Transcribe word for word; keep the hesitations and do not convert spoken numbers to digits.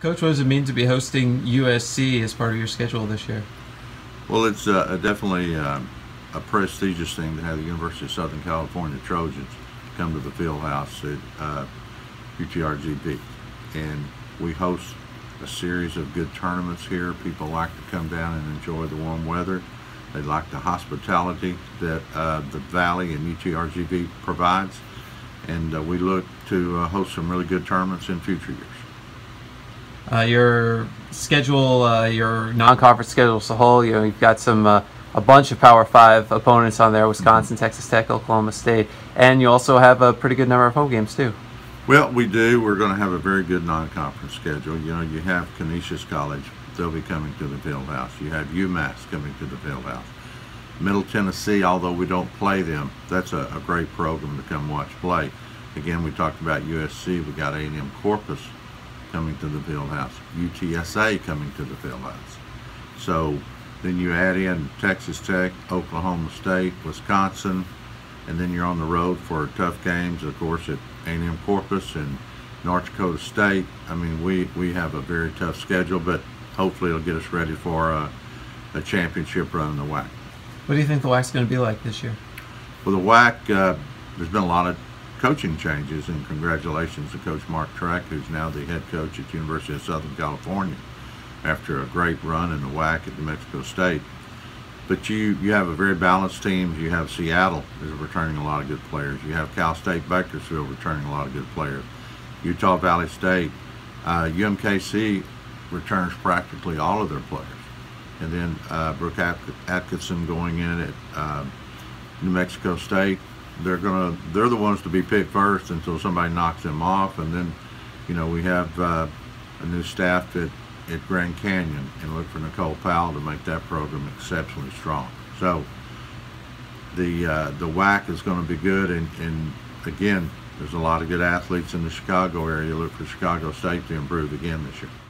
Coach, what does it mean to be hosting U S C as part of your schedule this year? Well, it's uh, definitely uh, a prestigious thing to have the University of Southern California Trojans come to the field house at uh, U T R G B. And we host a series of good tournaments here. People like to come down and enjoy the warm weather. They like the hospitality that uh, the Valley and U T R G B provides. And uh, we look to uh, host some really good tournaments in future years. Uh, your schedule, uh, your non-conference schedule as a whole, you know, you've got some uh, a bunch of Power Five opponents on there: Wisconsin, mm-hmm. Texas Tech, Oklahoma State, and you also have a pretty good number of home games too. Well, we do. We're going to have a very good non-conference schedule. You know, you have Canisius College; they'll be coming to the fieldhouse. You have UMass coming to the fieldhouse. Middle Tennessee, although we don't play them, that's a, a great program to come watch play. Again, we talked about U S C. We got A and M Corpus coming to the fieldhouse, U T S A coming to the fieldhouse. So then you add in Texas Tech, Oklahoma State, Wisconsin, and then you're on the road for tough games, of course, at A and M Corpus and North Dakota State. I mean, we, we have a very tough schedule, but hopefully it'll get us ready for a, a championship run in the W A C. What do you think the W A C's going to be like this year? Well, the W A C, uh, there's been a lot of coaching changes, and congratulations to Coach Mark Trekk, who's now the head coach at the University of Southern California after a great run in the W A C at New Mexico State. But you, you have a very balanced team. You have Seattle is returning a lot of good players. You have Cal State Bakersfield returning a lot of good players. Utah Valley State, uh, U M K C returns practically all of their players. And then uh, Brooke Atkinson going in at uh, New Mexico State. They're gonna. They're the ones to be picked first until somebody knocks them off, and then, you know, we have uh, a new staff at at Grand Canyon, and look for Nicole Powell to make that program exceptionally strong. So the uh, the W A C is going to be good, and and again, there's a lot of good athletes in the Chicago area. Look for Chicago State to improve again this year.